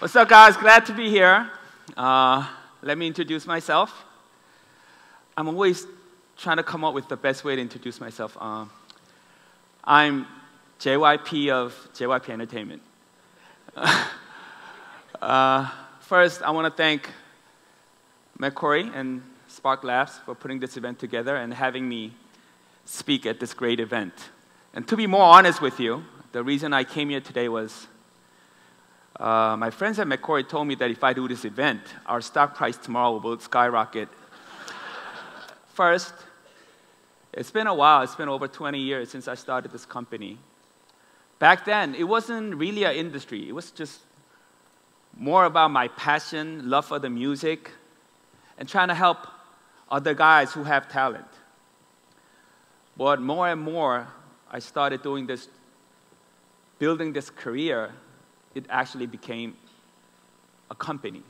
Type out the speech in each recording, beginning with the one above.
What's up, guys? Glad to be here. Let me introduce myself. I'm always trying to come up with the best way to introduce myself. I'm JYP of JYP Entertainment. First, I want to thank McCory and Spark Labs for putting this event together and having me speak at this great event. And to be more honest with you, the reason I came here today was my friends at Macquarie told me that if I do this event, our stock price tomorrow will skyrocket. First, it's been a while. It's been over 20 years since I started this company. Back then, it wasn't really an industry. It was just more about my passion, love for the music, and trying to help other guys who have talent. But more and more, I started doing this, building this career, it actually became a company.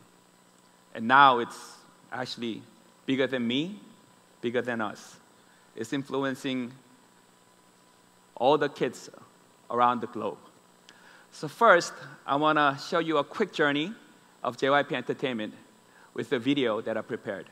And now it's actually bigger than me, bigger than us. It's influencing all the kids around the globe. So first, I want to show you a quick journey of JYP Entertainment with the video that I prepared.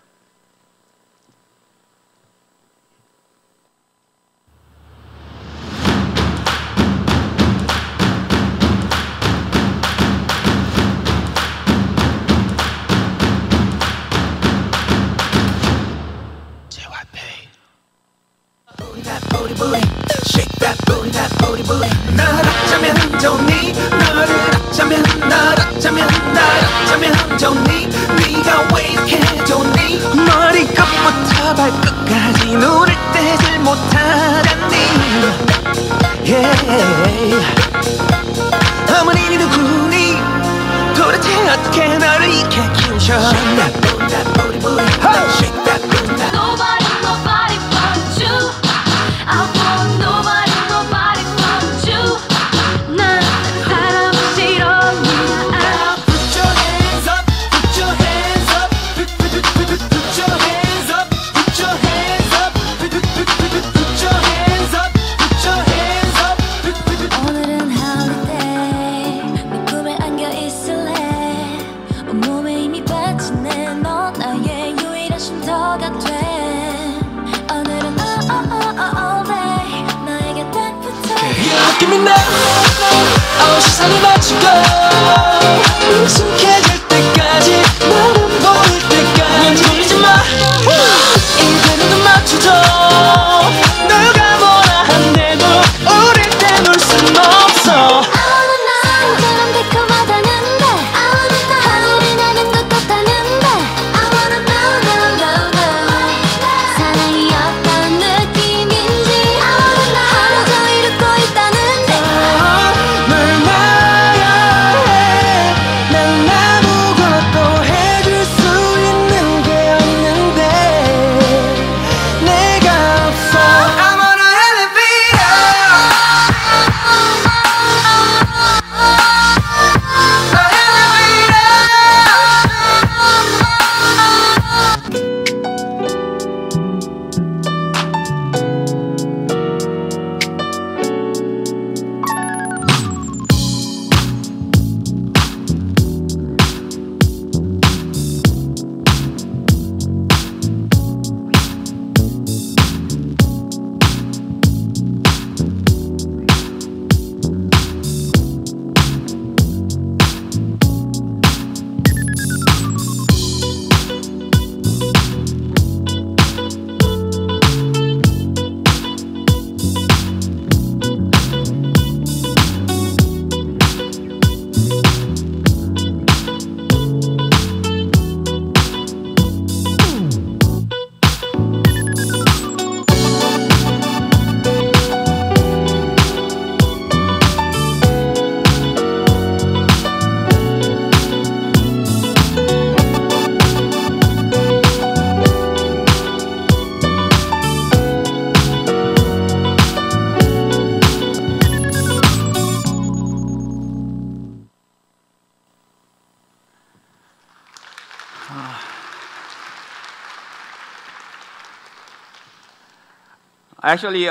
Actually,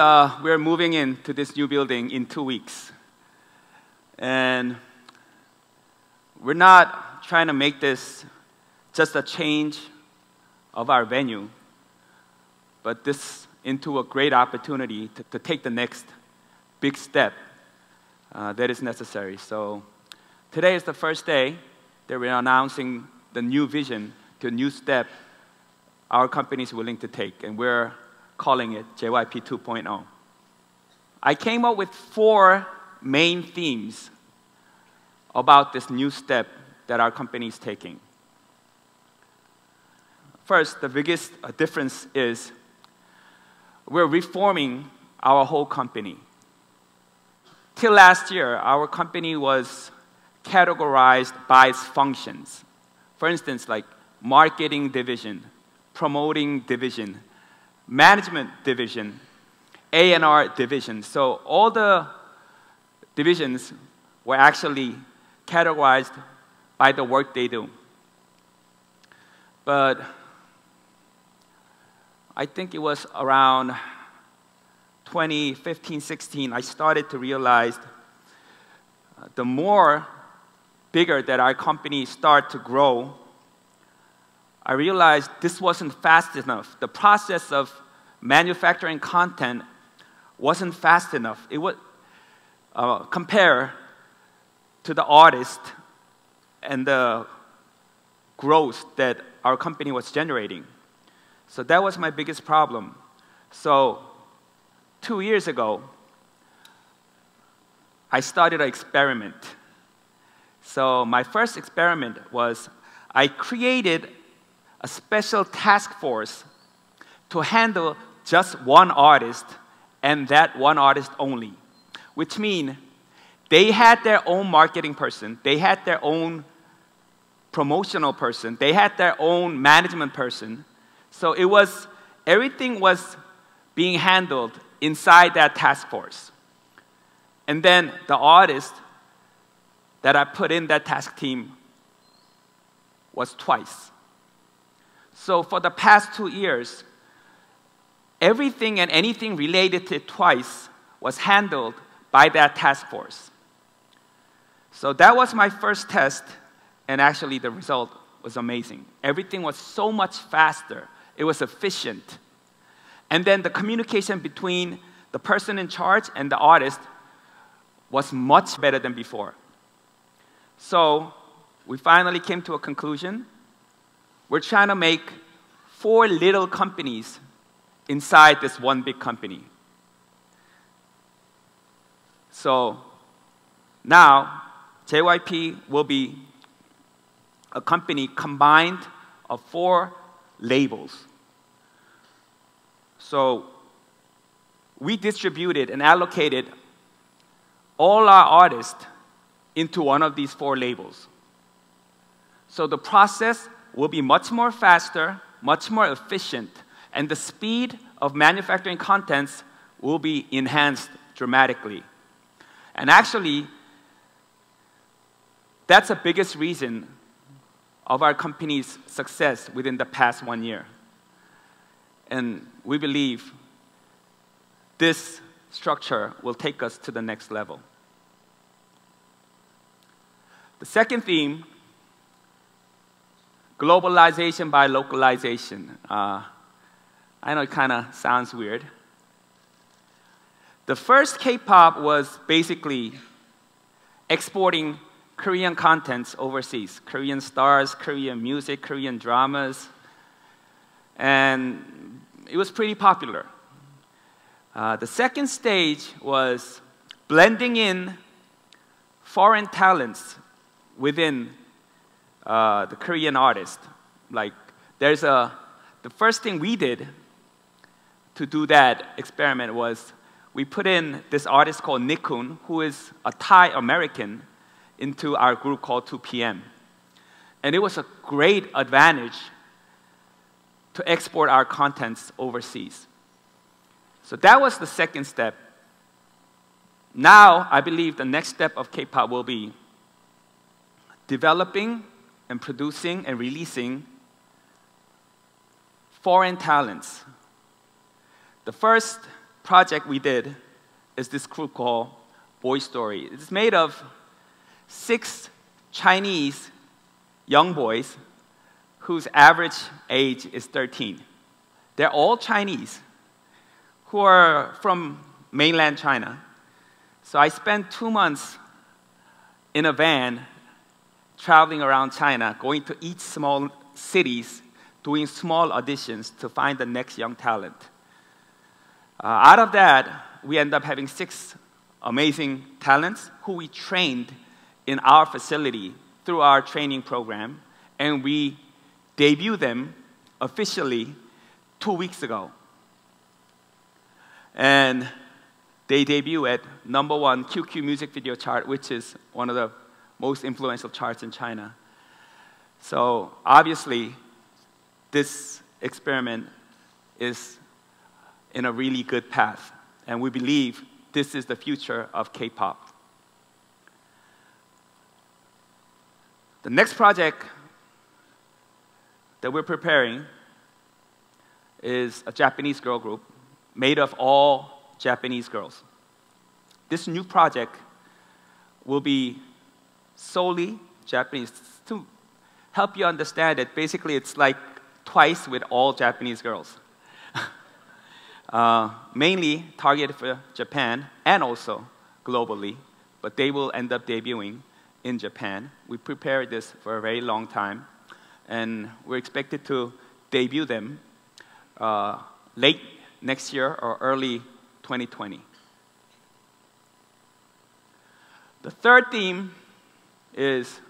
we're moving into this new building in 2 weeks. And We're not trying to make this just a change of our venue, but this into a great opportunity to take the next big step that is necessary. So today is the first day that we're announcing the new vision, the new step our company is willing to take, and we're calling it JYP 2.0. I came up with 4 main themes about this new step that our company is taking. First, the biggest difference is we're reforming our whole company. Till last year, our company was categorized by its functions. For instance, like marketing division, promoting division, management division, A&R division. So all the divisions were actually categorized by the work they do. But I think it was around 2015, 16, I started to realize the more bigger that our company started to grow, I realized this wasn't fast enough. The process of manufacturing content wasn't fast enough. It would compare to the artist and the growth that our company was generating. So that was my biggest problem. So 2 years ago, I started an experiment. So my first experiment was I created a special task force to handle just one artist and that one artist only, which means they had their own marketing person, they had their own promotional person, they had their own management person. So it was, everything was being handled inside that task force. And then the artist that I put in that task team was Twice. So for the past 2 years, everything and anything related to Twice was handled by that task force. So that was my first test, and actually the result was amazing. Everything was so much faster. It was efficient. And then the communication between the person in charge and the artist was much better than before. So we finally came to a conclusion. We're trying to make 4 little companies inside this one big company. So now JYP will be a company combined of 4 labels. So we distributed and allocated all our artists into one of these 4 labels. So the process will be much more faster, much more efficient, and the speed of manufacturing contents will be enhanced dramatically. And actually, that's the biggest reason of our company's success within the past 1 year. And we believe this structure will take us to the next level. The second theme, globalization by localization. I know it kind of sounds weird. The first K-pop was basically exporting Korean contents overseas, Korean stars, Korean music, Korean dramas, and it was pretty popular. The second stage was blending in foreign talents within the Korean artist. Like, there's the first thing we did to do that experiment was we put in this artist called Nikkun, who is a Thai American, into our group called 2PM. And it was a great advantage to export our contents overseas. So that was the second step. Now, I believe the next step of K-pop will be developing and producing and releasing foreign talents. The first project we did is this group called Boy Story. It's made of 6 Chinese young boys whose average age is 13. They're all Chinese who are from mainland China. So I spent 2 months in a van traveling around China, going to each small cities, doing small auditions to find the next young talent. Out of that, we ended up having 6 amazing talents who we trained in our facility through our training program, and we debuted them officially 2 weeks ago. And they debut at #1 QQ music video chart, which is one of the most influential charts in China. So obviously, this experiment is in a really good path, and we believe this is the future of K-pop. The next project that we're preparing is a Japanese girl group made of all Japanese girls. This new project will be solely Japanese. To help you understand it, basically it's like Twice with all Japanese girls. Mainly targeted for Japan and also globally, but they will end up debuting in Japan. We prepared this for a very long time, and we're expected to debut them late next year or early 2020. The third theme is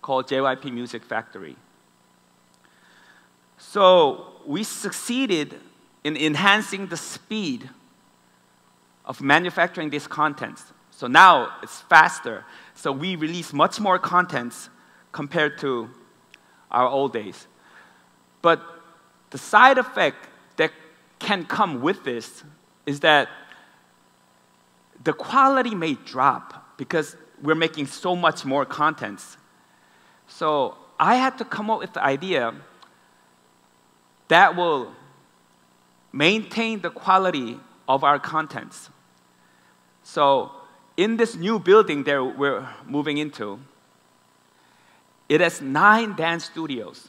called JYP Music Factory. So we succeeded in enhancing the speed of manufacturing these contents. So now it's faster. So we release much more contents compared to our old days. But the side effect that can come with this is that the quality may drop because we're making so much more contents. So I had to come up with the idea that will maintain the quality of our contents. So in this new building that we're moving into, it has 9 dance studios.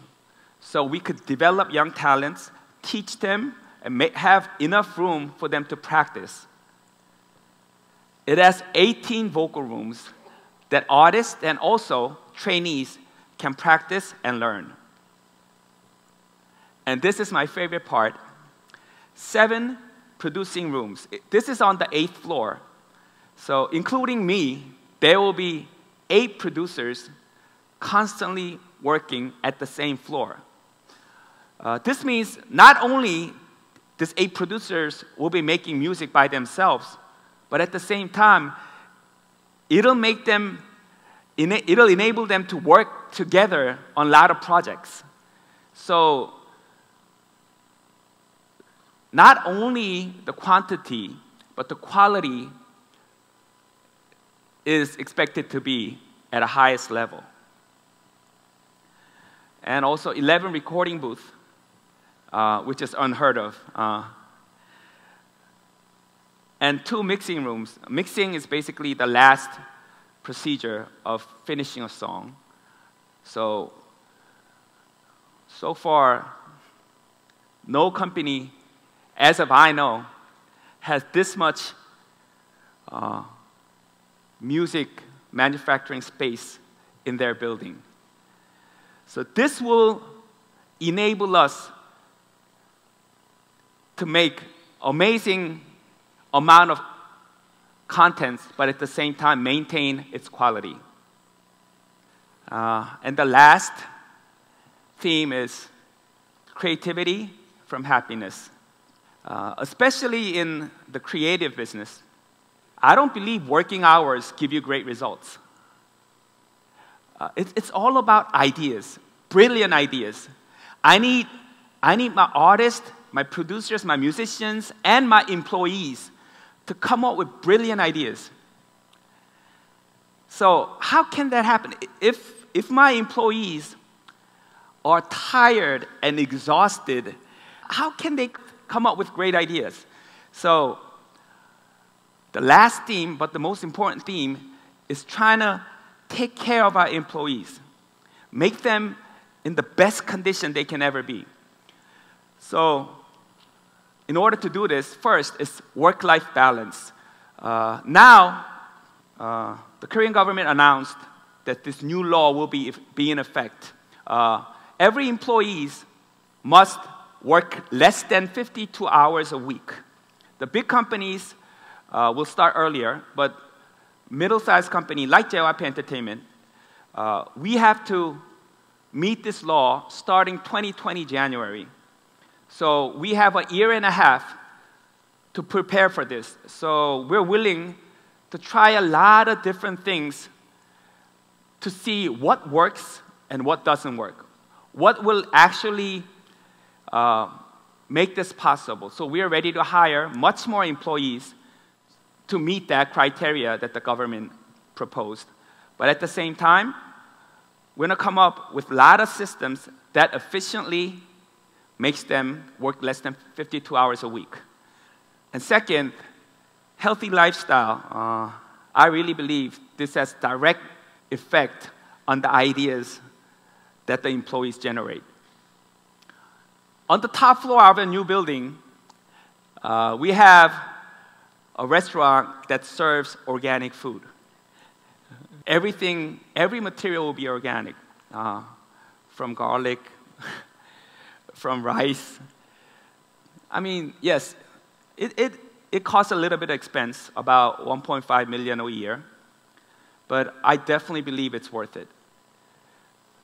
So we could develop young talents, teach them, and have enough room for them to practice. It has 18 vocal rooms that artists and also trainees can practice and learn. And this is my favorite part. 7 producing rooms. This is on the 8th floor. So including me, there will be 8 producers constantly working at the same floor. This means not only these 8 producers will be making music by themselves, but at the same time, it'll enable them to work together on a lot of projects. So not only the quantity, but the quality is expected to be at the highest level. And also 11 recording booths, which is unheard of. And 2 mixing rooms. Mixing is basically the last procedure of finishing a song. So far, no company, as of I know, has this much music manufacturing space in their building. So this will enable us to make amazing amount of contents, but at the same time maintain its quality. And the last theme is creativity from happiness. Especially in the creative business, I don't believe working hours give you great results. It's all about ideas, brilliant ideas. I need my artists, my producers, my musicians, and my employees to come up with brilliant ideas. So how can that happen? If my employees are tired and exhausted, how can they come up with great ideas? So the last theme, but the most important theme, is trying to take care of our employees, make them in the best condition they can ever be. So in order to do this, first is work-life balance. Now, the Korean government announced that this new law will be in effect. Every employee must work less than 52 hours a week. The big companies will start earlier, but middle-sized companies like JYP Entertainment, we have to meet this law starting 2020 January. So we have a year and a half to prepare for this. So we're willing to try a lot of different things to see what works and what doesn't work. What will actually make this possible? So we are ready to hire much more employees to meet that criteria that the government proposed. But at the same time, we're going to come up with a lot of systems that efficiently makes them work less than 52 hours a week. And second, healthy lifestyle. I really believe this has direct effect on the ideas that the employees generate. On the top floor of a new building, we have a restaurant that serves organic food. Every material will be organic, from garlic, from rice. I mean, yes, it costs a little bit of expense, about $1.5 million a year, but I definitely believe it's worth it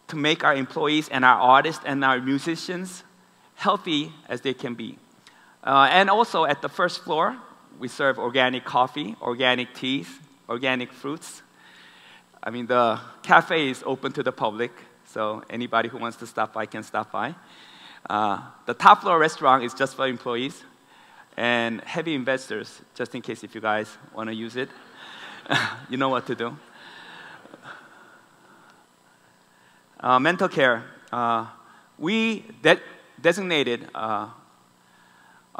to make our employees and our artists and our musicians healthy as they can be. And also, at the first floor, we serve organic coffee, organic teas, organic fruits. I mean, the cafe is open to the public, so anybody who wants to stop by can stop by. The top floor restaurant is just for employees and heavy investors, just in case if you guys want to use it. You know what to do. Mental care. We designated a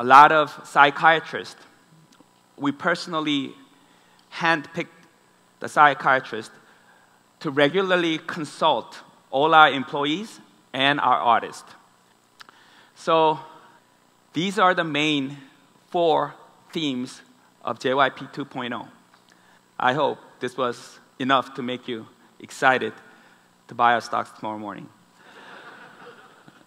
lot of psychiatrists. We personally handpicked the psychiatrist to regularly consult all our employees and our artists. So these are the main four themes of JYP 2.0. I hope this was enough to make you excited to buy our stocks tomorrow morning.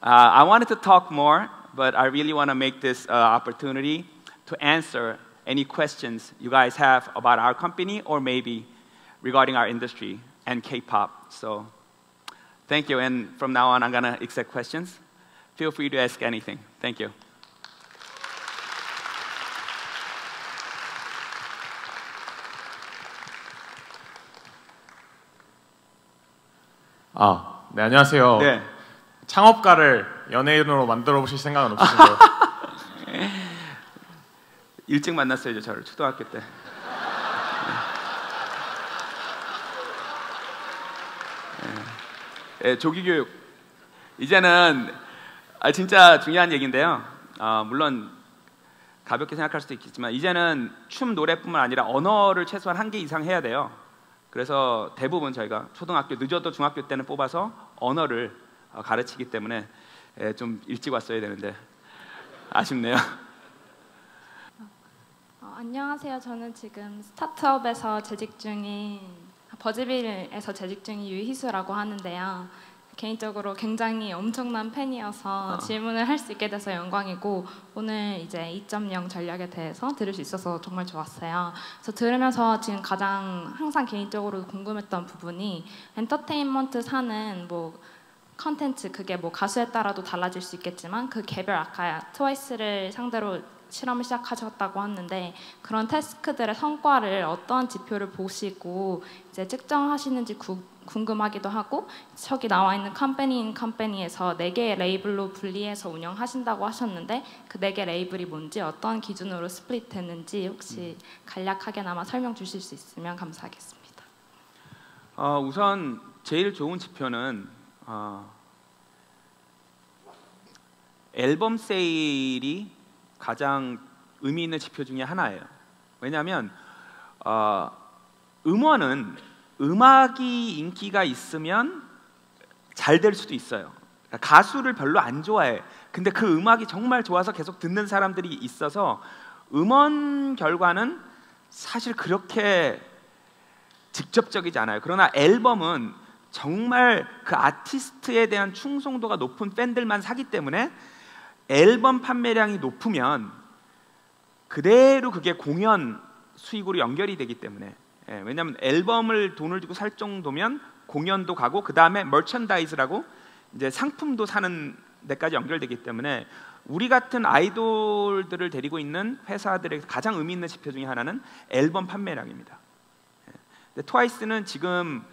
I wanted to talk more, but I really want to make this opportunity to answer any questions you guys have about our company or maybe regarding our industry and K-pop. So thank you, and from now on, I'm going to accept questions. Feel free to ask anything. Thank you. 네, 안녕하세요. 네. 창업가를 연예인으로 만들어 보실 생각은 없으신가요? 일찍 만났어요, 저를 초등학교 때. 네. 네, 조기교육. 이제는 진짜 중요한 얘기인데요. 물론 가볍게 생각할 수도 있겠지만 이제는 춤, 노래뿐만 아니라 언어를 최소한 1개 이상 해야 돼요. 그래서 대부분 저희가 초등학교, 늦어도 중학교 때는 뽑아서 언어를 가르치기 때문에 좀 일찍 왔어야 되는데 아쉽네요. 안녕하세요. 저는 지금 스타트업에서 재직 중인 버즈빌에서 재직 중인 유희수라고 하는데요. 개인적으로 굉장히 엄청난 팬이어서 질문을 할 수 있게 돼서 영광이고 오늘 이제 2.0 전략에 대해서 들을 수 있어서 정말 좋았어요. 그래서 들으면서 지금 가장 항상 개인적으로 궁금했던 부분이 엔터테인먼트 사는 뭐 컨텐츠 그게 뭐 가수에 따라도 달라질 수 있겠지만 그 개별 아까 트와이스를 상대로 실험을 시작하셨다고 하는데 그런 태스크들의 성과를 어떠한 지표를 보시고 이제 측정하시는지 궁금하기도 하고 저기 나와 있는 컴퍼니에서 4개의 레이블로 분리해서 운영하신다고 하셨는데 그 4개 레이블이 뭔지 어떤 기준으로 스플릿 됐는지 혹시 간략하게나마 설명 주실 수 있으면 감사하겠습니다. 우선 제일 좋은 지표는 앨범 세일이 가장 의미 있는 지표 중에 하나예요. 왜냐하면 음원은 음악이 인기가 있으면 잘 될 수도 있어요. 가수를 별로 안 좋아해. 근데 그 음악이 정말 좋아서 계속 듣는 사람들이 있어서 음원 결과는 사실 그렇게 직접적이지 않아요. 그러나 앨범은 정말 그 아티스트에 대한 충성도가 높은 팬들만 사기 때문에 앨범 판매량이 높으면 그대로 그게 공연 수익으로 연결이 되기 때문에, 예, 왜냐하면 앨범을 돈을 주고 살 정도면 공연도 가고 그 다음에 머천다이즈라고 이제 상품도 사는 데까지 연결되기 때문에 우리 같은 아이돌들을 데리고 있는 회사들의 가장 의미 있는 지표 중에 하나는 앨범 판매량입니다. 예. 근데 트와이스는 지금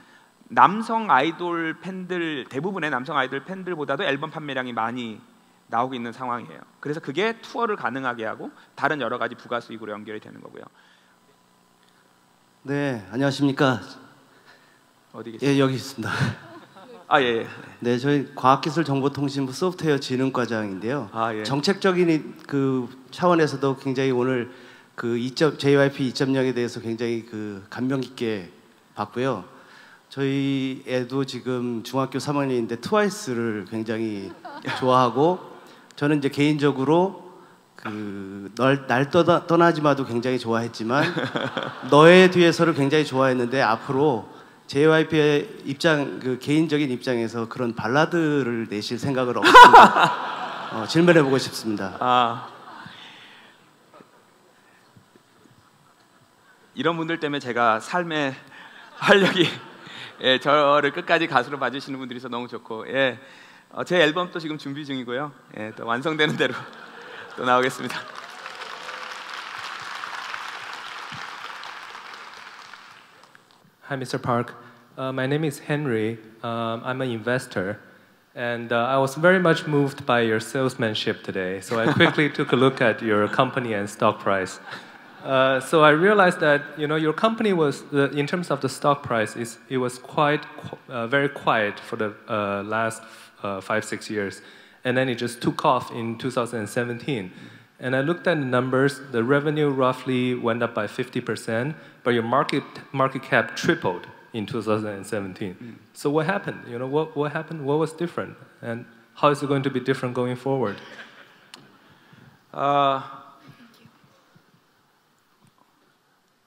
남성 아이돌 팬들, 대부분의 남성 아이돌 팬들보다도 앨범 판매량이 많이 나오고 있는 상황이에요. 그래서 그게 투어를 가능하게 하고 다른 여러 가지 부가 수익으로 연결이 되는 거고요. 네, 안녕하십니까. 어디 계세요? 예, 여기 있습니다. 아, 예. 네, 저희 과학기술정보통신부 소프트웨어 진흥과장인데요. 아, 예. 정책적인 그 차원에서도 굉장히 오늘 그 JYP 2.0에 대해서 굉장히 그 감명 깊게 봤고요. 저희 애도 지금 중학교 3학년인데 트와이스를 굉장히 좋아하고, 저는 이제 개인적으로 그 날 떠나지 마도 굉장히 좋아했지만 너의 뒤에서를 굉장히 좋아했는데, 앞으로 JYP의 입장, 그 개인적인 입장에서 그런 발라드를 내실 생각을 없습니다. 질문해보고 싶습니다. 아, 이런 분들 때문에 제가 삶의 활력이 예, 저를 끝까지 가수로 봐주시는 분들이 있어서 너무 좋고, 예, 제 앨범도 지금 준비 중이고요. 예, 또 완성되는 대로 또 나오겠습니다. Hi, Mr. Park. My name is Henry. I'm an investor, and I was very much moved by your salesmanship today. So I quickly took a look at your company and stock price. So I realized that, you know, your company was, in terms of the stock price, it was quite very quiet for the last 5-6 years, and then it just took off in 2017. And I looked at the numbers. The revenue roughly went up by 50%, but your market cap tripled in 2017. Mm. So what happened? You know, what happened? What was different? And how is it going to be different going forward?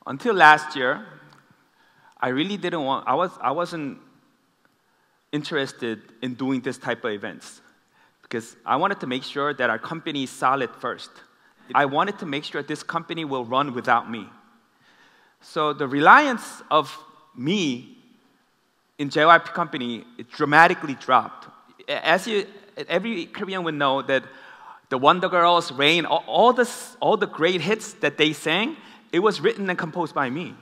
Until last year, I really didn't want. I wasn't interested in doing this type of events because I wanted to make sure that our company is solid first. I wanted to make sure this company will run without me. So the reliance of me in JYP company, it dramatically dropped. As you, every Korean would know that the Wonder Girls, Rain, all the great hits that they sang. It was written and composed by me.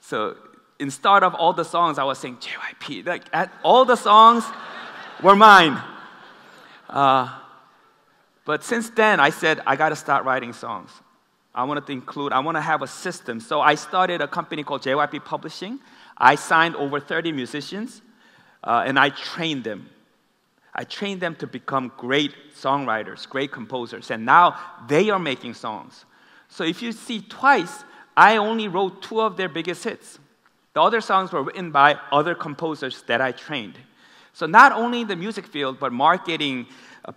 So instead of all the songs, I was saying JYP. Like, all the songs were mine. But since then, I said, I got to start writing songs. I want to have a system. So I started a company called JYP Publishing. I signed over 30 musicians, and I trained them. I trained them to become great songwriters, great composers. And now they are making songs. So if you see Twice, I only wrote 2 of their biggest hits. The other songs were written by other composers that I trained. So not only in the music field, but marketing,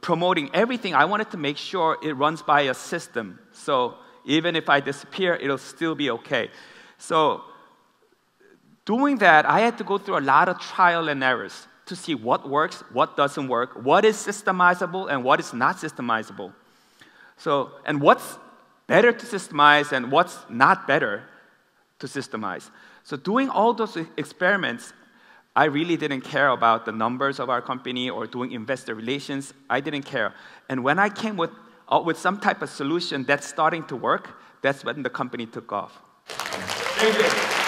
promoting, everything, I wanted to make sure it runs by a system. So even if I disappear, it'll still be okay. So doing that, I had to go through a lot of trial and errors to see what works, what doesn't work, what is systemizable and what is not systemizable. So, and what's better to systemize and what's not better to systemize. So doing all those experiments, I really didn't care about the numbers of our company or doing investor relations. I didn't care. And when I came with some type of solution that's starting to work, that's when the company took off. Thank you.